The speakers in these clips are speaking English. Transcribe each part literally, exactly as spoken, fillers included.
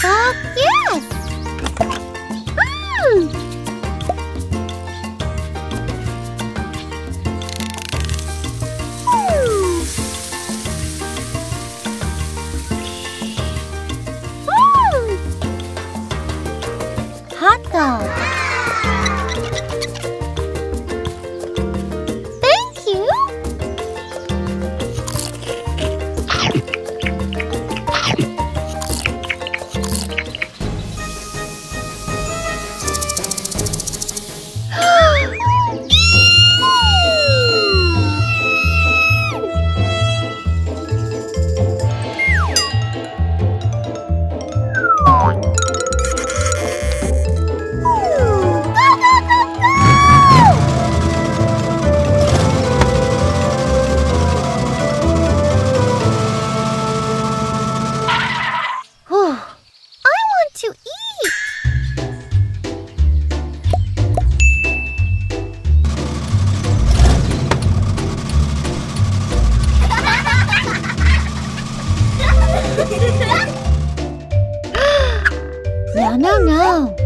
Papa? Yes! Mm. Mm. Mm. Hot dog! No, no.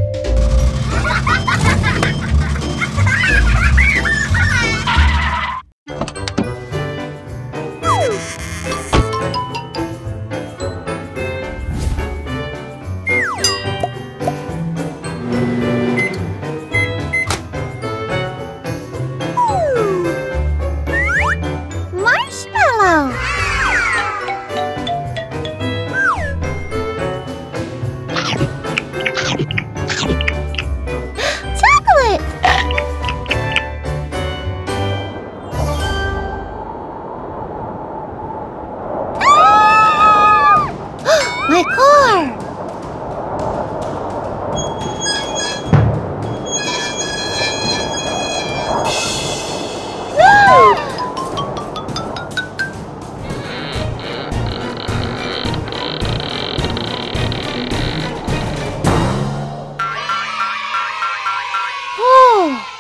Oh!